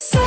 So